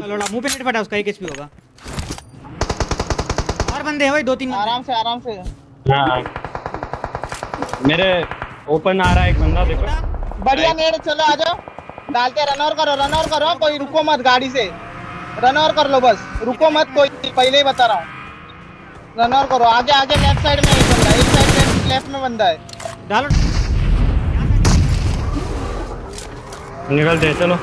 मुंह पे नेट फटा उसका, एक एचपी होगा। और बंदे हैं भाई, दो तीन आराम से हां। मेरे ओपन आ रहा है एक बंदा, देखो बढ़िया नेट। चलो आ जाओ, डालते रन और करो कोई रुको मत, गाड़ी से रन और कर लो बस, रुको मत कोई, पहले ही बता रहा हूं रन और करो। आगे लेफ्ट साइड में एक बंदा है, इस साइड लेफ्ट में बंदा है, डालो निकलते हैं। चलो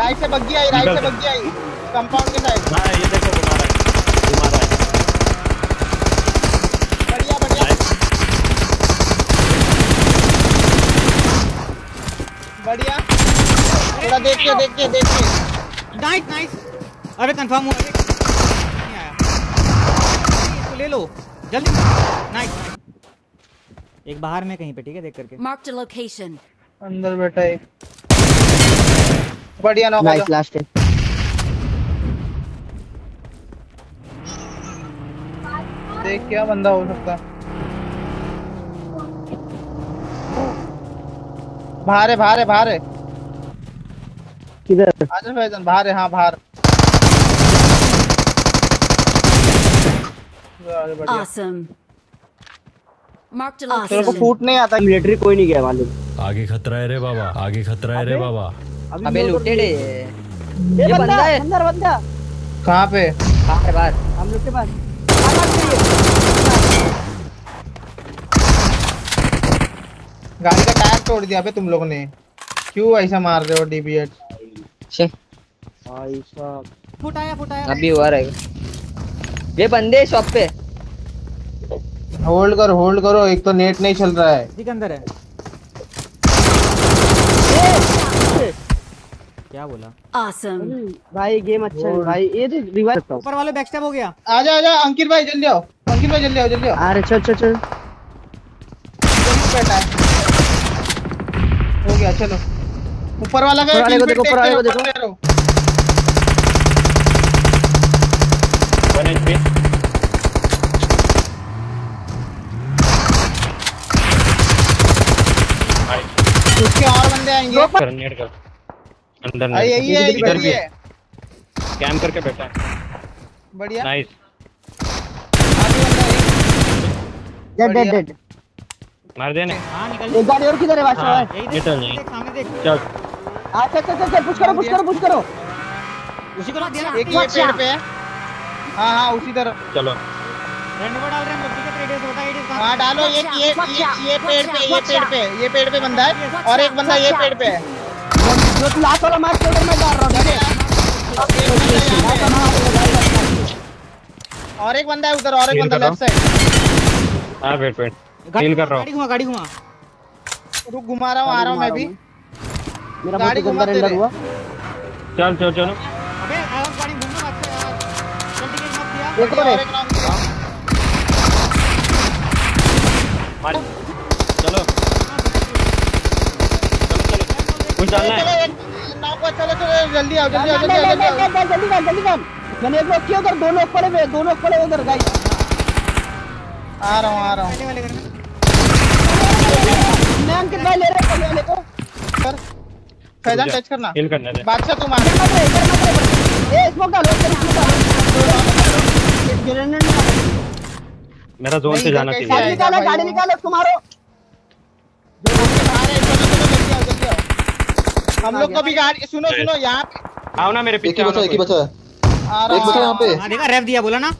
राइट से गाड़ी आई, राइट से बग्गी आई कंपाउंड के साइड। हां ये देखो घुमा रहा है बढ़िया। थोड़ा देख के नाइस। अरे कंफर्म हुआ, अरे नहीं आया, इसको ले लो जल्दी। नाइस, एक बाहर में कहीं पे, ठीक है देख करके। मार्क द लोकेशन, अंदर बैठा है बढ़िया। नो नाइस लास्ट है, देख क्या बंदा हो सकता। बाहर है किधर? आजा भाईजान बाहर है। हां बाहर, ऑसम। Mark the location. तेरे को फूट नहीं आता, मिलिट्री कोई नहीं गया वाले। आगे खतरा है रे बाबा। अबे लूटेड है ये बंदा है। अंदर बंदा कहां पे? बाहर हम लोग के पास। गाड़ी का टायर तोड़ दिया बे तुम लोगों ने, क्यों ऐसा मार रहे हो डीबीएच से? भाई साहब फुटाया अभी हुआ रहेगा। ये बंदे शॉप पे, होल्ड करो। एक तो नेट नहीं चल रहा है। ठीक अंदर है, क्या बोला? Awesome. भाई गेम अच्छा है भाई। ये रिवाइव करता हूं, ऊपर वाले बैकस्टैब हो गया। आजा अंकित भाई जल्दी आओ। अरे चल बैठा है, हो गया। चलो ऊपर वाला का ऊपर वाले को देखो। इसके और बंदे आएंगे, ग्रेनेड कर अंदर। इधर भी है, स्कैम करके बैठा है। बढ़िया नाइस। डेड मार देने। एक गाड़ी और किधर है? वाशर यही सामने देख। चल अच्छा पुश करो उसी को ना देना। एक ही पेड़ पे है। हां उसी तरफ चलो, रेंडो डाल रहे हैं हम। ठीक है रेडियस होता है 80। हां डालो। ये पेड़ पे बंदा है और एक बंदा ये पेड़ पे है। जो तू लात वाला मार के मैं डाल रहा हूं। और एक बंदा है उधर, और एक बंदा लेफ्ट साइड। हां वेट हील कर रहा हूं। गाड़ी घुमा रुक, घुमा रहा हूं, आ रहा हूं मैं भी। मेरा गाड़ी घुमा अंदर हुआ। चल अबे आवाज गाड़ी घुमा मत यार, जल्दी गेट मत दिया। देखो रे मार। चलो चलो जल्दी आओ। मैंने एक लोग किया उधर, दो लोग पड़े उधर। गाइस आ रहा हूं मैं। अंकित भाई ले रहे सर, फैजान टच करना, हिल करना है बादशाह। तुम आ रहे ए स्मोक डालो, ग्रेनेड मेरा जोन से जाना चाहिए। गाड़ी निकालो तुम्हारो। हम लोग को भी गाड़ी सुनो यहां पे आओ ना, मेरे पीछे एक बचा यहां पे। देखा रेफ दिया बोला ना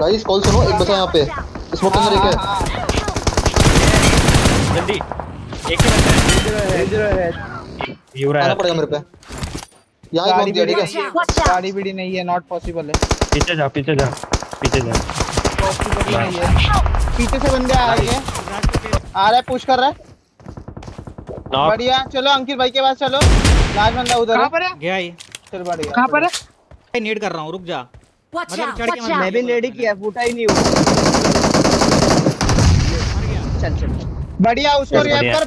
गाइस, कॉल सुनो। एक बचा यहां पे, स्मोक अंदर एक है। जल्दी एक ही बचा है, जीरो है। आना पड़ेगा मेरे पे, यहां ही बम दिया। ठीक है गाड़ी भी नहीं है, नॉट पॉसिबल है। पीछे जा पॉसिबल नहीं है। पीछे से बंदे आ गए, आ रहा है, पुश कर रहा है। बढ़िया चलो अंकित भाई के पास चलो। लास्ट बंदा उधर है, कहां पर है गया ये? चल बढ़िया, कहां पर है? मैं नीड कर रहा हूं, रुक जा। मतलब चढ़ के मैं भी लेडी किया, फूटा ही नहीं हुआ। मर गया। चल बढ़िया, उसको रिवाइव कर।